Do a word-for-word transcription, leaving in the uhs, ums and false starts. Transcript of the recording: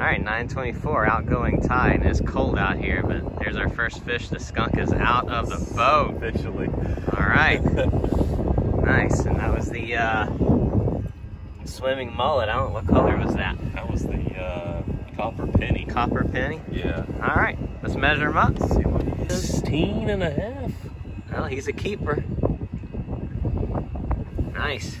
Alright, nine twenty-four, outgoing tide, and it's cold out here, but there's our first fish. The skunk is out of the boat. Officially. Alright. Nice, and that was the uh, swimming mullet. I don't know, what color was that? That was the uh, copper penny. Copper penny? Yeah. Alright, let's measure him up. Let's see what he is. sixteen and a half. Well, he's a keeper. Nice.